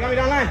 You gotta be down line.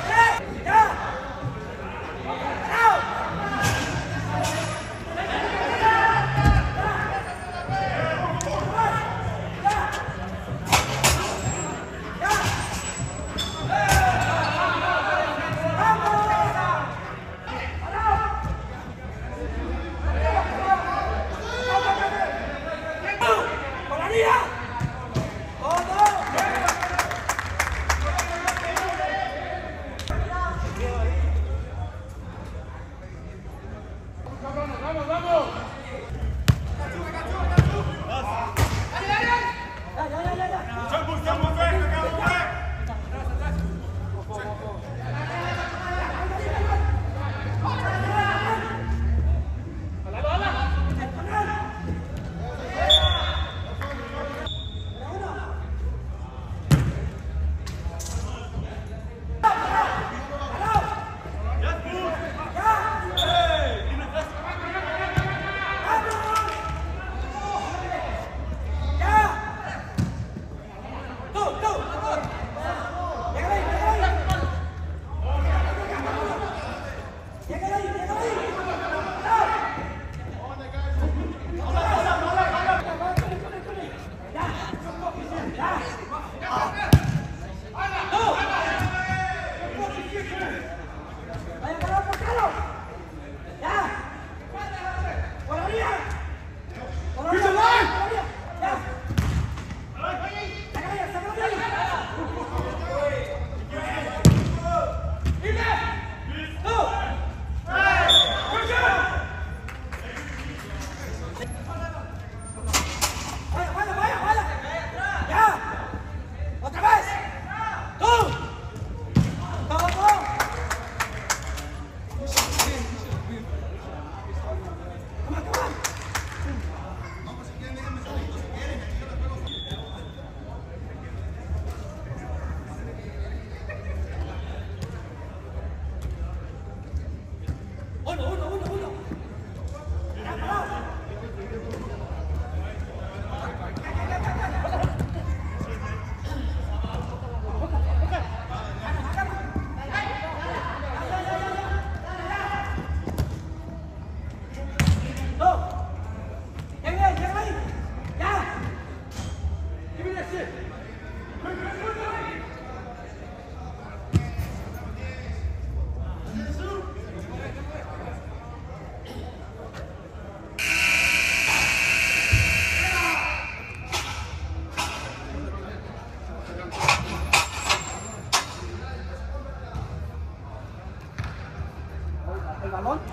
¿Balón?